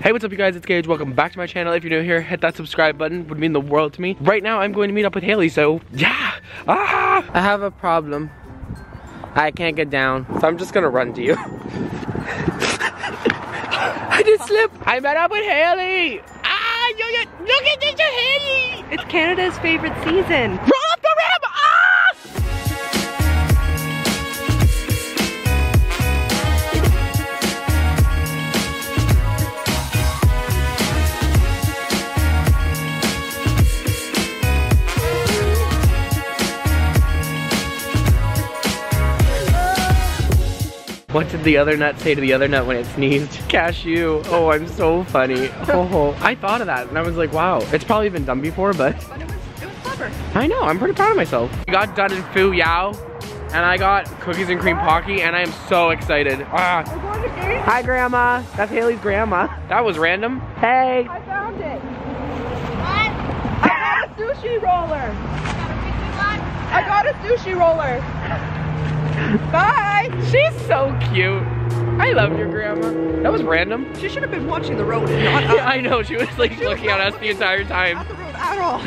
Hey, what's up you guys, it's Gage, welcome back to my channel. If you're new here, hit that subscribe button, would mean the world to me. Right now, I'm going to meet up with Haley, so yeah! Ah! I have a problem. I can't get down, so I'm just gonna run to you. I just slipped! I met up with Haley! Ah, look at this, Haley! It's Canada's favorite season. Roll up the rim! Ah! What did the other nut say to the other nut when it sneezed? Cashew. Oh, I'm so funny. Oh, I thought of that and I was like, wow. It's probably been done before, but it was clever. I know, I'm pretty proud of myself. We got Dun Fu Yao and I got cookies and cream Pocky and I am so excited. Ah. Hi, Grandma. That's Haley's grandma. That was random. Hey. I found it. What? I got a sushi roller. I got a sushi roller. Bye! She's so cute. I love your grandma. That was random. She should have been watching the road and not yeah, I know, she was like looking at us the entire time. Not the road at all.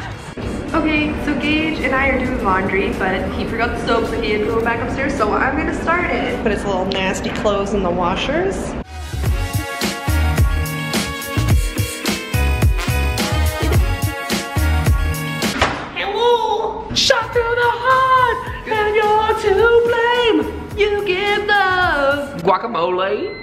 Okay, so Gage and I are doing laundry, but he forgot the soap, so he had to go back upstairs, so I'm gonna start it. Put his little nasty clothes in the washers. Hello! Shot through the heart! And you're to blame! You give love guacamole.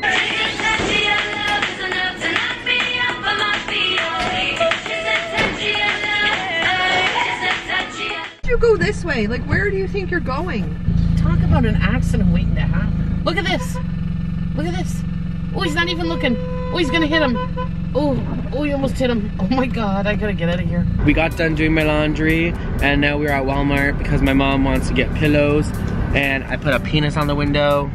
You go this way. Like, where do you think you're going? Talk about an accident waiting to happen. Look at this. Look at this. Oh, he's not even looking. Oh, he's gonna hit him. Oh, you almost hit him. Oh my God, I gotta get out of here. We got done doing my laundry, and now we're at Walmart because my mom wants to get pillows. And I put a penis on the window.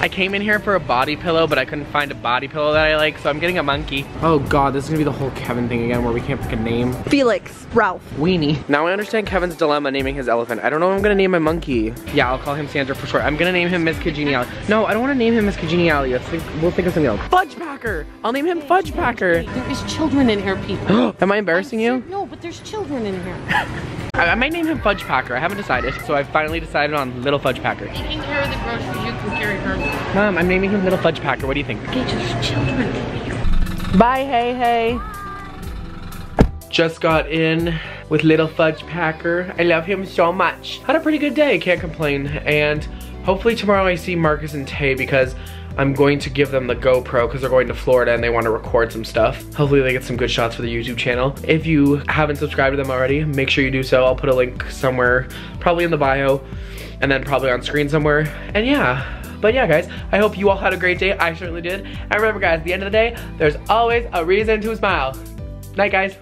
I came in here for a body pillow, but I couldn't find a body pillow that I like, so I'm getting a monkey. Oh God, this is gonna be the whole Kevin thing again where we can't pick a name. Felix, Ralph, Weenie. Now I understand Kevin's dilemma naming his elephant. I don't know what I'm gonna name my monkey. Yeah, I'll call him Sandra for short. I'm gonna name him Miss Congeniality. No, I don't wanna name him Miss Congeniality. We'll think of something else. Fudge Packer! I'll name him Fudge Packer. There is children in here, people. Am I embarrassing you? No, but there's children in here. I might name him Fudge Packer. I haven't decided, so I finally decided on Little Fudge Packer. You can carry the groceries, you can carry her. Mom, I'm naming him Little Fudge Packer. What do you think? Okay, just children. Bye, hey. Just got in with Little Fudge Packer. I love him so much. Had a pretty good day, can't complain. And hopefully tomorrow I see Marcus and Tay because I'm going to give them the GoPro because they're going to Florida and they want to record some stuff. Hopefully they get some good shots for the YouTube channel. If you haven't subscribed to them already, make sure you do so. I'll put a link somewhere, probably in the bio, and then probably on screen somewhere. And yeah, but yeah guys, I hope you all had a great day. I certainly did. And remember guys, at the end of the day, there's always a reason to smile. Night guys.